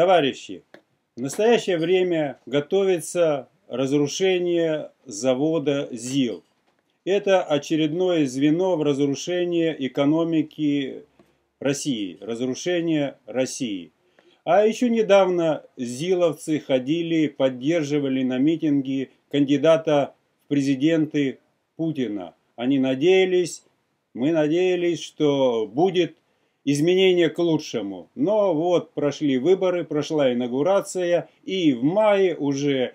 Товарищи, в настоящее время готовится разрушение завода ЗИЛ. Это очередное звено в разрушении экономики России, разрушение России. А еще недавно зиловцы ходили, поддерживали на митинги кандидата в президенты Путина. Они надеялись, мы надеялись, что будет изменение к лучшему. Но вот прошли выборы, прошла инаугурация, и в мае уже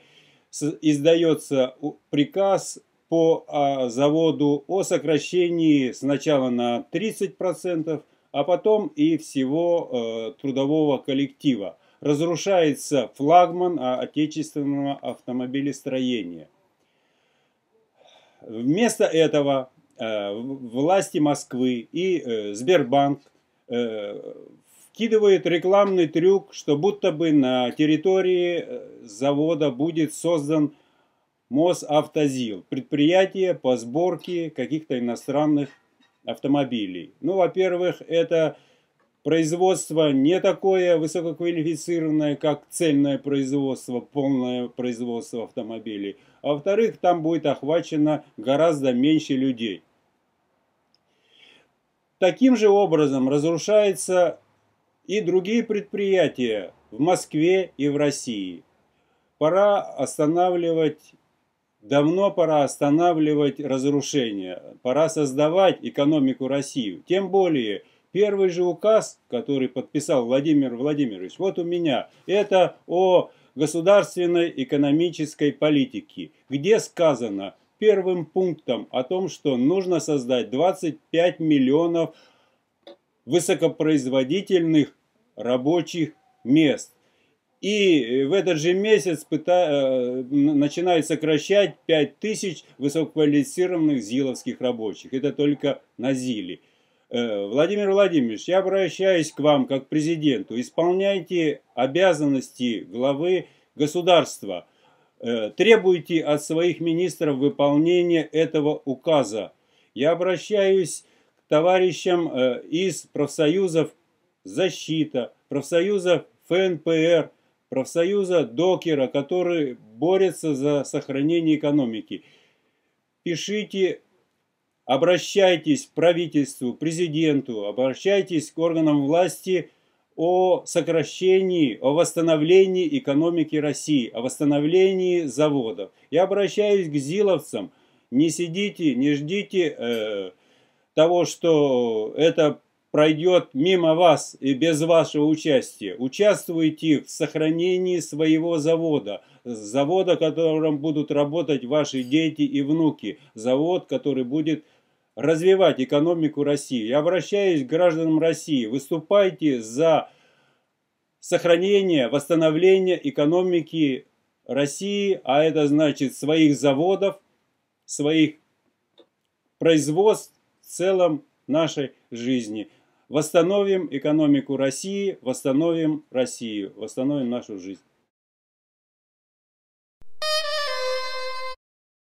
издается приказ по заводу о сокращении сначала на 30%, а потом и всего трудового коллектива. Разрушается флагман отечественного автомобилестроения. Вместо этого власти Москвы и Сбербанк вкидывают рекламный трюк, что будто бы на территории завода будет создан Мосавтозил, предприятие по сборке каких-то иностранных автомобилей. Ну, во-первых, это производство не такое высококвалифицированное, как цельное производство, полное производство автомобилей. А во-вторых, там будет охвачено гораздо меньше людей. Таким же образом разрушаются и другие предприятия в Москве и в России. Пора останавливать, давно пора останавливать разрушение, пора создавать экономику России. Тем более, первый же указ, который подписал Владимир Владимирович, вот у меня, это о государственной экономической политике, где сказано первым пунктом о том, что нужно создать 25 миллионов высокопроизводительных рабочих мест. И в этот же месяц начинает сокращать 5000 высококвалифицированных зиловских рабочих. Это только на ЗИЛе. Владимир Владимирович, я обращаюсь к вам как президенту. Исполняйте обязанности главы государства. Требуйте от своих министров выполнения этого указа. Я обращаюсь к товарищам из профсоюзов «Защита», профсоюзов ФНПР, профсоюза Докера, которые борются за сохранение экономики. Пишите, обращайтесь к правительству, президенту, обращайтесь к органам власти о сокращении, о восстановлении экономики России, о восстановлении заводов. Я обращаюсь к зиловцам. Не сидите, не ждите того, что это пройдет мимо вас и без вашего участия. Участвуйте в сохранении своего завода. Завода, в котором будут работать ваши дети и внуки. Завод, который будет развивать экономику России. Я обращаюсь к гражданам России. Выступайте за сохранение, восстановление экономики России. А это значит своих заводов, своих производств в целом нашей жизни. Восстановим экономику России, восстановим Россию, восстановим нашу жизнь.